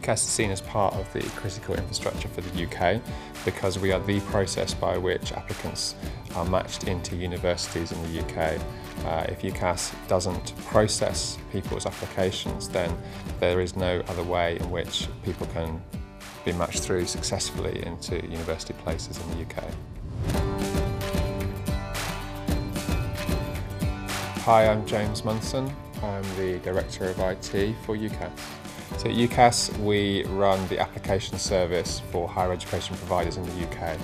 UCAS is seen as part of the critical infrastructure for the UK because we are the process by which applicants are matched into universities in the UK. If UCAS doesn't process people's applications, then there is no other way in which people can be matched through successfully into university places in the UK. Hi, I'm James Munson. I'm the Director of IT for UCAS. So at UCAS we run the application service for higher education providers in the UK.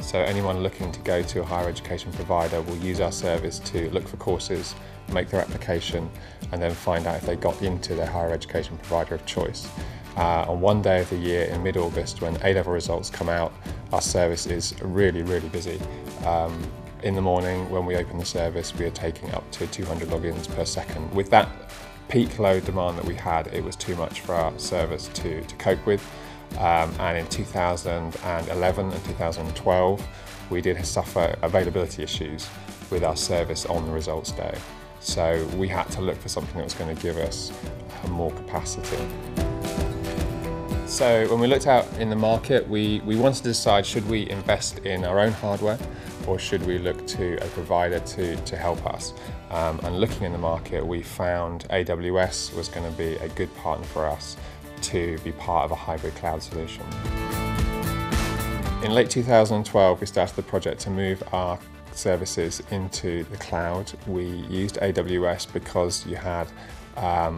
So anyone looking to go to a higher education provider will use our service to look for courses, make their application and then find out if they got into their higher education provider of choice. On one day of the year in mid-August when A-level results come out, our service is really busy. In the morning when we open the service we are taking up to 200 logins per second. With that peak load demand that we had, it was too much for our service to cope with, and in 2011 and 2012 we did suffer availability issues with our service on the results day, so we had to look for something that was going to give us more capacity. So when we looked out in the market, we wanted to decide, should we invest in our own hardware or should we look to a provider to help us? And looking in the market, we found AWS was going to be a good partner for us to be part of a hybrid cloud solution. In late 2012, we started the project to move our services into the cloud. We used AWS because you had a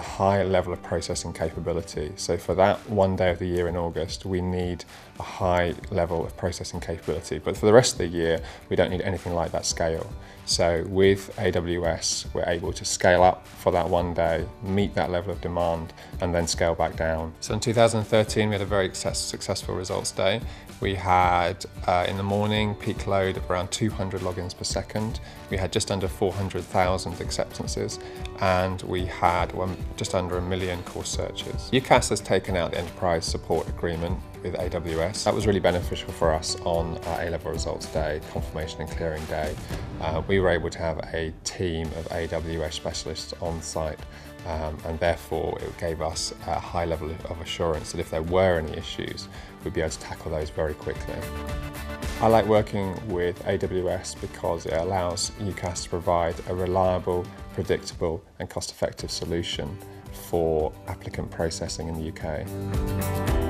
high level of processing capability. So for that one day of the year in August, we need a high level of processing capability. But for the rest of the year, we don't need anything like that scale. So with AWS, we're able to scale up for that one day, meet that level of demand, and then scale back down. So in 2013, we had a very successful results day. We had, in the morning, peak load of around 200 logins per second. We had just under 400,000 acceptances, and we had just under 1 million course searches. UCAS has taken out the enterprise support agreement with AWS. That was really beneficial for us on our A-level results day, confirmation and clearing day. We were able to have a team of AWS specialists on site, and therefore it gave us a high level of assurance that if there were any issues, we'd be able to tackle those very quickly. I like working with AWS because it allows UCAS to provide a reliable, predictable and cost-effective solution for applicant processing in the UK.